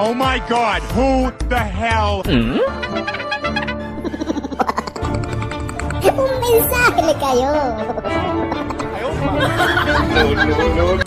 Oh my God, who the hell? Un mensaje le cayó. Oh no. No.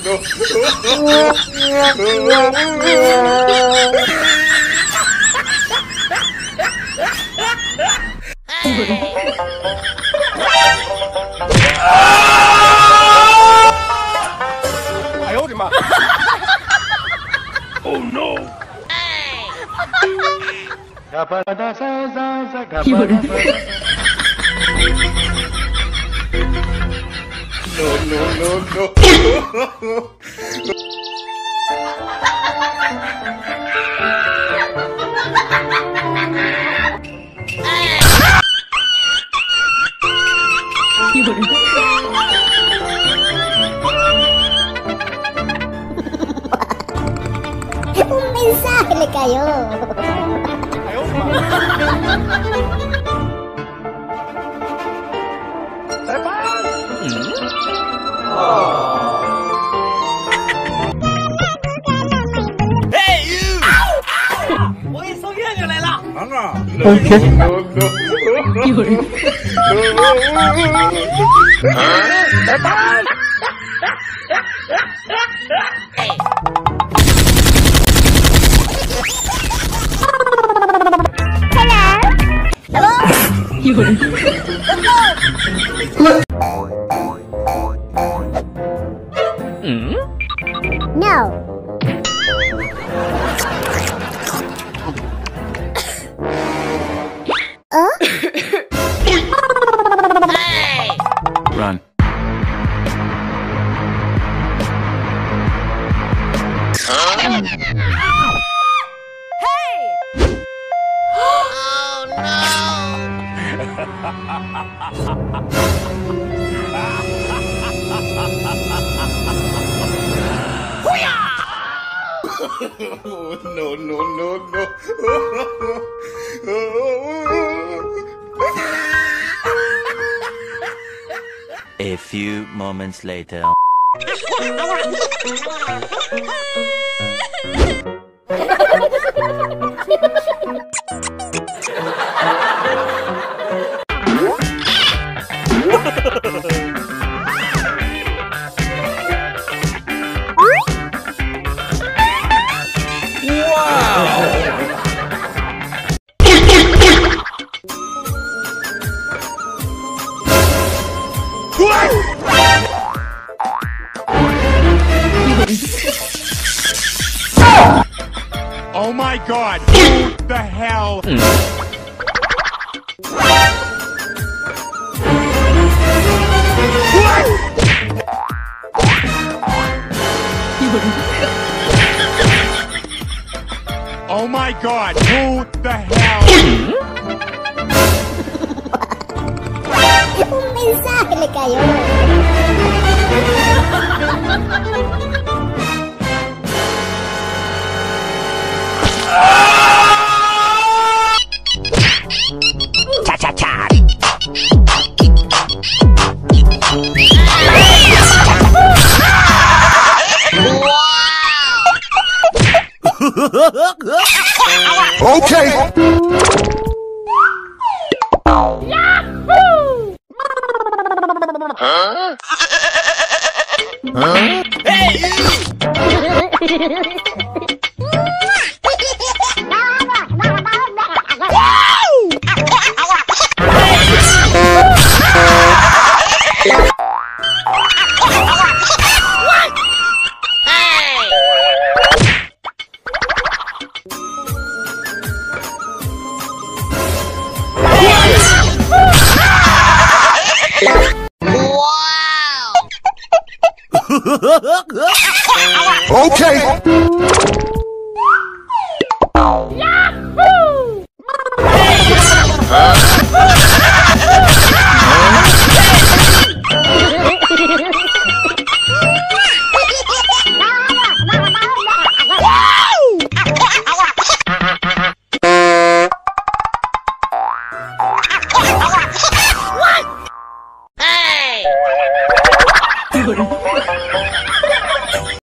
Un mensaje le cayó. Hey you! No. Run. No. A few moments later. Oh my God, who the hell? Oh my God, who the hell? Un mensaje le cayó. Okay. Yahoo! Huh? Huh? Hey! Okay. Yahoo! What? Hey!